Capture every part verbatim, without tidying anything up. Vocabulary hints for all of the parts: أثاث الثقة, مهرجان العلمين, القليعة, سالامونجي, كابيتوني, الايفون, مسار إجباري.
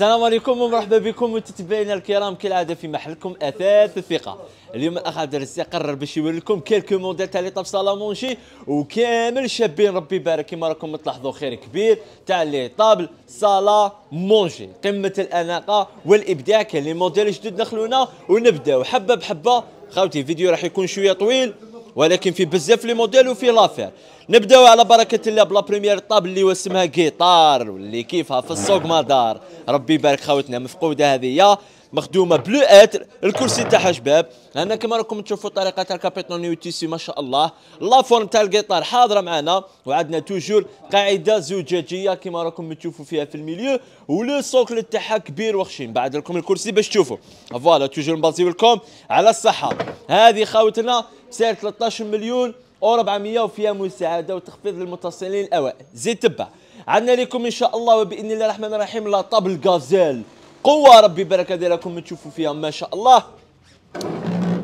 السلام عليكم ومرحبا بكم متابعينا الكرام كالعاده في محلكم اثاث الثقه. اليوم اخ عبد الرزاق قرر باش يوري لكم كيلكو موديل تاع لي طاب سالامونشي وكامل شابين ربي يبارك كيما راكم تلاحظوا خير كبير تاع لي طابل سالامونشي قمه الاناقه والابداع. كاين لي موديل جدد دخلونا ونبداو حبه بحبه. خاوتي الفيديو راح يكون شويه طويل ولكن في بزاف لي موديل وفي لافير. نبداو على بركه الله بلا بريمير طابل اللي واسمها جيتار واللي كيفها في السوق مدار. ربي يبارك خوتنا مفقوده هذه مخدومه بلو اتر. الكرسي تاعها شباب. هنا كما راكم تشوفوا طريقه تاع الكابيتونيو تيسي ما شاء الله. لافورم تاع الجيتار حاضره معنا وعندنا توجور قاعده زجاجيه كما راكم تشوفوا فيها في الميليو ولو سوكل تاعها كبير وخشين. بعد لكم الكرسي باش تشوفوا فوالا. توجور نبازيو لكم على الصحه. هذه خاوتنا بسعر ثلاثة عشر مليون و أربعمية وفيها مساعده وتخفيض للمتصلين الاوائل. زيد تبع عندنا لكم ان شاء الله وباذن الله الرحمن الرحيم لا طابل غازيل قوه ربي بركه ديالكم تشوفوا فيها ما شاء الله.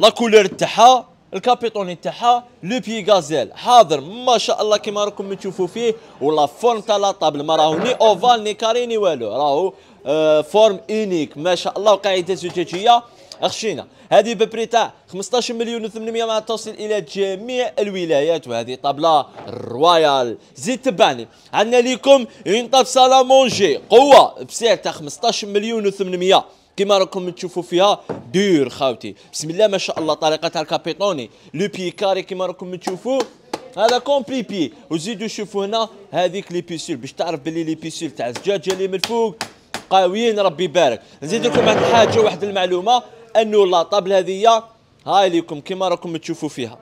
لا كولور تاعها الكابيتوني تاعها لو بي غازيل حاضر ما شاء الله كما راكم تشوفوا فيه. ولا فورم تاع لا طابل ما راهو ني اوفال ني كاري ني والو راهو آه فورم اونيك ما شاء الله وقاعده زجاجيه اخشينا. هذه ببري تاع خمسطاش مليون وثمنمية مع التوصيل الى جميع الولايات وهذه طابله رويال. زيد تبعني عندنا لكم اون طاب سالامونجي قوه بسعر تاع خمسطاش مليون وثمنمية كما راكم تشوفوا فيها دور خاوتي بسم الله ما شاء الله. طريقه تاع الكابيتوني لو بي كاري كما راكم تشوفوا هذا كومبلي بي. وزيدوا شوفوا هنا هذيك لي بيسول باش تعرف بلي لي بيسول تاع الزجاجه اللي من فوق قويين ربي يبارك. نزيد لكم واحد الحاجه واحد المعلومه انه لا طابل هذه هاي ليكم كما راكم تشوفوا فيها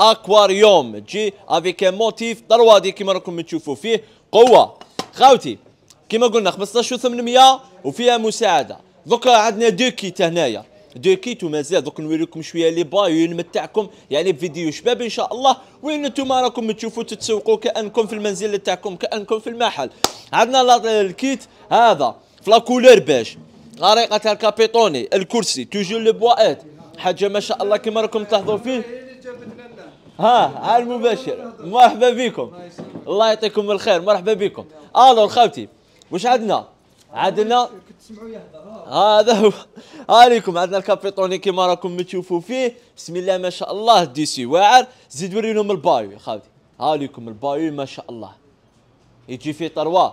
اكواريوم تجي افيك موتيف ثري دي كما راكم تشوفوا فيه قوه خاوتي كما قلنا خمسطاش وثمنمية وفيها مساعده. دوكا عندنا دو كيت هنايا دو كيت ومازال دوك نوريكم شويه لي بايو نمتعكم يعني بفيديو شباب ان شاء الله وين نتوما راكم تشوفوا تتسوقوا كانكم في المنزل تاعكم كانكم في المحل. عندنا الكيت هذا فلا كولور باش طريقه تاع الكابيتوني. الكرسي توجور لو بوايت حاجه ما شاء الله كما راكم تلاحظوا فيه ها على المباشر. مرحبا بكم الله يعطيكم الخير مرحبا بكم. الو خاوتي واش عندنا؟ عندنا هذا هو عليكم عندنا الكابيتوني كما راكم تشوفوا فيه بسم الله ما شاء الله ديسي واعر. زيد ورينهم البايو خاوتي هاليكم البايو ما شاء الله يجي فيه طروا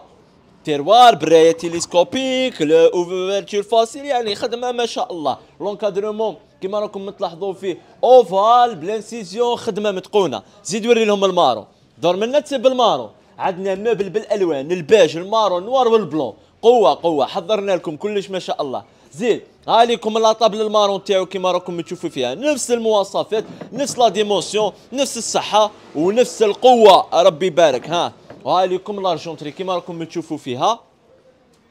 تيروار برايه تيليسكوبيك اوفرتير فاسيل يعني خدمه ما شاء الله. لونكادرومون كما راكم تلاحظوا فيه اوفال بلانسيزيون خدمه متقونه. زيد وري لهم المارو دور منا تسب المارو. عندنا مبل بالالوان الباج المارو النوار والبلون قوه قوه حضرنا لكم كلش ما شاء الله. زيد ها ليكم لا طابل المارون تاعو كما راكم تشوفوا فيها نفس المواصفات نفس لا ديمونسيون نفس الصحه ونفس القوه ربي يبارك. ها وها ليكم لارجونتري كيما راكم تشوفوا فيها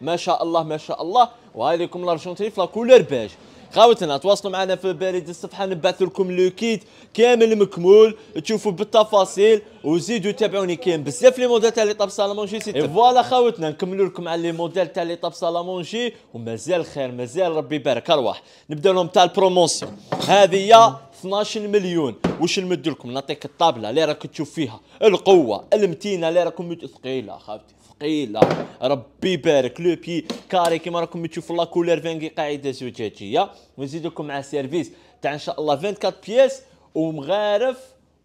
ما شاء الله ما شاء الله. وها ليكم لارجونتري في لاكولور باج. خاوتنا تواصلوا معنا في بريد الصفحه نبعث لكم لو كيت كامل مكمول تشوفوا بالتفاصيل وزيدوا تابعوني كاين بزاف لي موديل تاع لي طاب سالامونجي. فوالا خاوتنا نكملوا لكم على لي موديل تاع لي طاب سالامونجي ومازال خير مازال ربي يبارك. ارواح نبداو لهم تاع البروموسيون. هذه اثناش مليون واش نمد لكم نعطيك الطابله اللي راك تشوف فيها القوه المتينه اللي راكم ثقيله خاوتي ثقيله ربي يبارك. لو بي كاري كما راكم تشوفوا لا كولور فانكي قاعده زجاجيه. ونزيد لكم مع سيرفيس تاع ان شاء الله أربعة وعشرين بياس ومغارف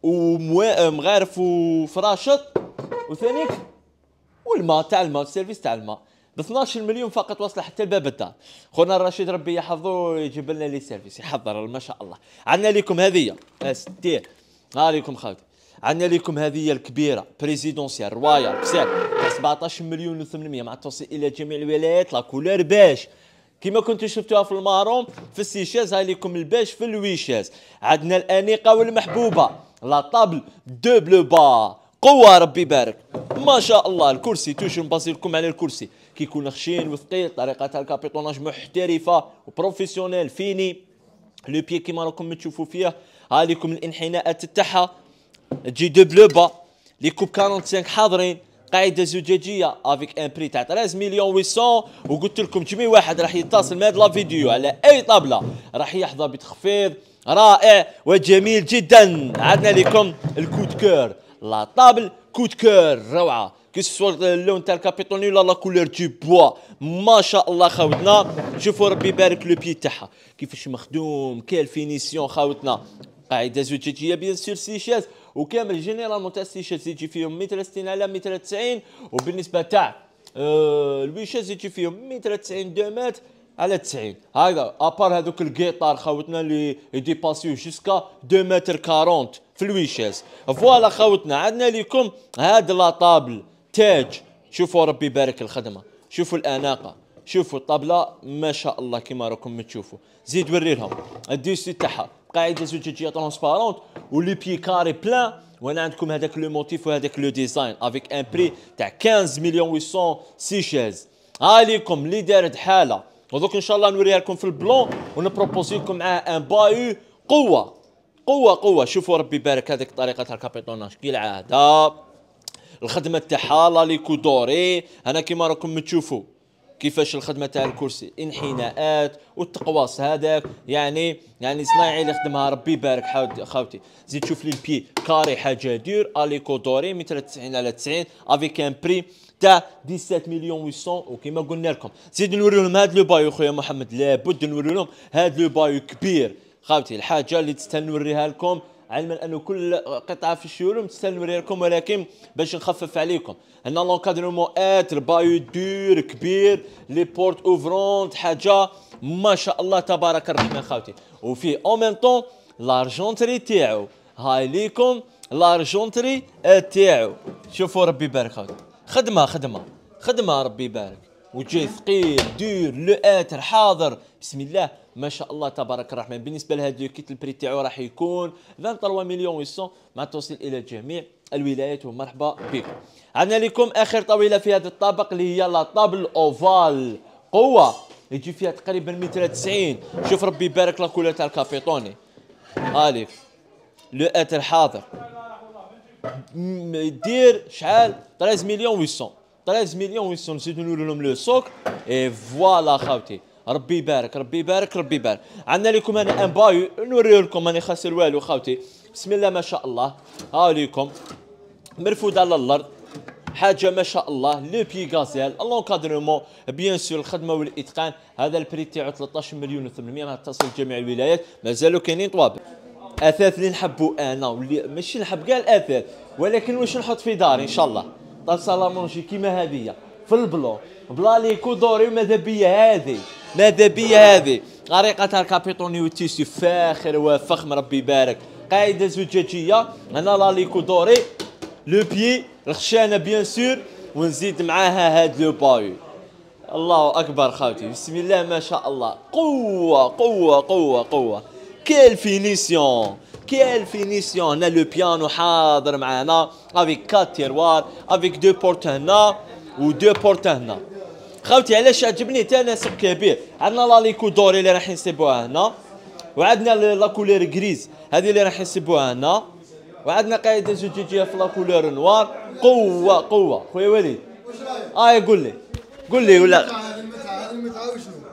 ومغارف وفراشط وثانيك والماء تاع الماء سيرفيس تاع الماء ب اثناش مليون فقط واصله حتى لباب الدار. خونا الرشيد ربي يحفظه يجيب لنا لي سيرفيس يحضر ما شاء الله. عندنا لكم هذه ستير ها لكم خاوتي عندنا لكم هذه الكبيره بريزيدونسيال رويال بسعر سبعطاش مليون وثمنمية مع التوصيل الى جميع الولايات. لا كولور باش كما كنتو شفتوها في المارون في السيشاز هاي لكم الباش في الويشاز. عندنا الانيقه والمحبوبه لا طابل دوبل با قوه ربي يبارك ما شاء الله. الكرسي توش نباصي لكم على الكرسي كيكون خشين وثقيل طريقه تاع الكابيتوناج محترفه وبروفيسيونيل فيني. لو بي كيما راكم تشوفوا فيه ها لكم الانحناءات تاعها تجي دوبل با. لي كوب خمسة وأربعين حاضرين قاعده زجاجيه افيك ان بري تاع ثلاطاش مليون وثمنمية. وقلت لكم جميع واحد راح يتصل مع لا فيديو على اي طابله راح يحظى بتخفيض رائع وجميل جدا. عندنا لكم الكود كور لا طابل كود كور روعه كي سوا اللون تاع الكابيتوني ولا لا كولور دو بوا. ما شاء الله خاوتنا، شوفوا ربي يبارك لو بي تاعها كيفاش مخدوم، كال فينيسيون خاوتنا، قاعده زجاجيه بيان سور سي شاز، وكامل جينيرالمون تاع السي شاز يجي فيهم مية وثلاثين على مية وتسعين، وبالنسبه تاع الوي شاز يجي فيهم مية وتسعين دو مات على تسعين هكذا. ابار هذوك القيطار خاوتنا اللي يديباسيو جوسكا دو متر كارونت في الويشاز. فوالا خاوتنا عندنا لكم هاد لا طابل تاج، شوفوا ربي يبارك الخدمه، شوفوا الاناقه، شوفوا الطابله ما شاء الله كما راكم تشوفوا. زيد وري لهم الديسي تاعها، قاعده زجاجيه ترونسبارونت ولي بي كاري بلان، وانا عندكم هذاك لو موتيف وهذاك لو ديزاين افيك ان بري تاع خمسطاش مليون وثمنمية سيشاز. ها ليكم اللي دارت حاله، ودوك ان شاء الله نوريها لكم في البلون ونبروبوزي لكم معاه ان بايو قوه قوه قوه. شوفوا ربي يبارك هذيك الطريقه تاع الكابيتوناج كالعاده، الخدمه تاعها لا ليكو دوري. هنا كيما راكم تشوفوا كيفاش الخدمه تاع الكرسي، انحناءات والتقواس هذاك، يعني يعني صنايعي اللي خدمها ربي يبارك خاوتي. زيد شوف لي البي كاري حاجه دور اليكو دوري متر تسعين على تسعين افيك ان بري تاع ديسات مليون وثمنمية. وكما قلنا لكم زيد نوريو لهم هذا لو بايو. خويا محمد لابد نوريو لهم هذا لو بايو كبير خاوتي، الحاجه اللي تستنى نوريها لكم، علما انه كل قطعه في الشوروم تستنى نوريها لكم، ولكن باش نخفف عليكم هنا لونكادرومون ات البايو دور كبير، لي بورت اوفرونت حاجه ما شاء الله تبارك الرحمن خاوتي. وفي او ميم طون لارجونتري تاعو، هاي ليكم لارجونتري تاعو، شوفوا ربي يبارك خاوتي. خدمه خدمه خدمه ربي يبارك، وجاي ثقيل دير لو اتر حاضر بسم الله ما شاء الله تبارك الرحمن. بالنسبه لهذا لو كيت البري تاعو راح يكون ثلاثة وعشرين مليون وثمنمية مع التوصيل الى جميع الولايات، ومرحبا بكم. عندنا لكم اخر طاوله في هذا الطابق اللي هي لا طابل اوفال قوه، يجي فيها تقريبا مية وتسعين. شوف ربي يبارك لا كولور تاع الكابيتوني، هاليك لو اتر حاضر دير شحال ثلاثة عشر مليون وثمنمية، ثلاثة عشر مليون وثمنمية. نزيدو نولو لهم لو سوك اي فوالا خاوتي، ربي يبارك ربي يبارك ربي يبارك. عندنا لكم انا ان بايو نوريو لكم، ماني خاسر والو خاوتي بسم الله ما شاء الله. ها ليكم مرفود على الارض حاجه ما شاء الله، لو بي غازيل لونكادرومون بيان سور الخدمه والاتقان. هذا البري تاعو ثلاثة عشر مليون وثمنمية مع تصل جميع الولايات، مازالوا كاينين طوابق. اثاث اللي نحبو انا واللي ماشي نحب كاع الاثاث، ولكن واش نحط في داري ان شاء الله طاب سالامونجي كيما هذه في البلون بلا ليكو دوري، وماذا بيا هذه ماذا بيا هذه طريقه تاع الكابيتوني والتيسي فاخر وفخم ربي يبارك، قاعده زجاجيه هنا لا ليكو دوري لو بي الخشانه بيان سور، ونزيد معاها هاد لو بايو. الله اكبر خاوتي بسم الله ما شاء الله، قوه قوه قوه قوه. كال فينيسيون كال فينيسيون، هنا لو بيانو حاضر معانا افيك كات تيروار افيك دو بورت هنا ودو بورت هنا خاوتي. علاش عجبني تناسق كبير، عندنا لا ليكو دوري اللي راح نسيبوها هنا، وعندنا لا كولور غريز هذه اللي راح نسيبوها هنا، وعندنا قاعده زجاجيه في لا كولور نوار. قوه قوه خويا وليد، اه قول لي قول لي ولا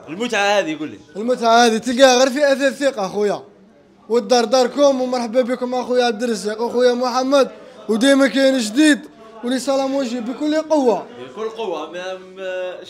المتعه هذه، قول لي المتعه هذه تلقاها غير في اثاث ثقه خويا، والدار داركم ومرحبا بكم اخويا عبد الرزاق وخويا محمد، وديما كاين جديد ولي سالامونجي بكل قوه بكل قوه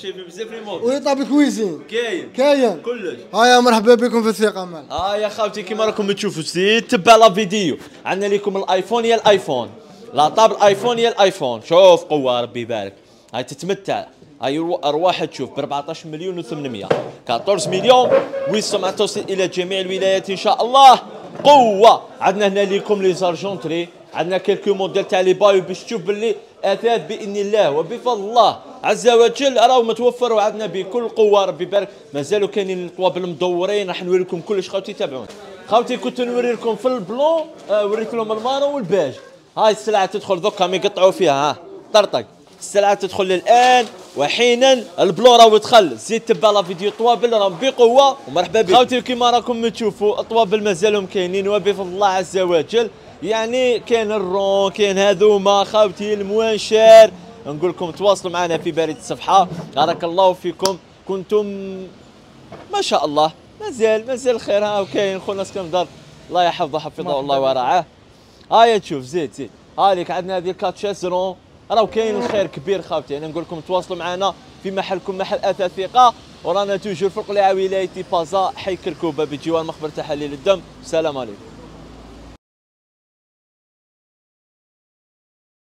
شايفين بزاف لي مود، ولي طابل كويزين كاين كاين كلش. هايا مرحبا بكم في الثقه مال. هايا خاوتي كيما راكم تشوفوا سيت تبع لا فيديو، عندنا لكم الايفون يا الايفون، لا طابل ايفون يا الايفون، شوف قوه ربي يبارك. هاي تتمتع هاي ارواحها تشوف ب أربعطاش مليون وثمنمية، أربعطاش مليون وسمع توصل الى جميع الولايات ان شاء الله. قوه عندنا هنا ليكم لي زارجونتري، عندنا كيلكو موديل تاع لي بايو باش تشوف باللي اثاث باذن الله وبفضل الله عز وجل راهو متوفر، وعندنا بكل قوه ربي يبارك. مازالوا كاينين الطوابل مدورين، راح نوري لكم كلش خاوتي تابعوني. خاوتي كنت نوري لكم في البلون، آه وريت لهم المارو والباج. هاي السلعه تدخل دوكا ما يقطعوا فيها، ها طرطق السلعه تدخل الان وحينا البلو راهو دخل. زيد تبع لا فيديو طوابل راهم بقوه ومرحبا بكم خاوتي. كيما راكم تشوفوا الطوابل مازالهم كاينين وبفضل الله عز وجل، يعني كاين الرون كاين هذوما خاوتي الموانشار. نقول لكم تواصلوا معنا في باريد الصفحه، بارك الله فيكم، كنتم ما شاء الله مازال مازال خير. ها وكاين خونا اسكندر الله يحفظه حفظه الله ورعاه. هايا تشوف زيد زيد هاليك عندنا هذه الكاتشيزرون راه كاين الخير كبير خاوتي. انا نقول لكم تواصلوا معنا في محلكم محل اثاث ثقة، ورانا توجور في القلعه ولايه بازا حي كركوبه بجوار مخبر تحاليل الدم. السلام عليكم.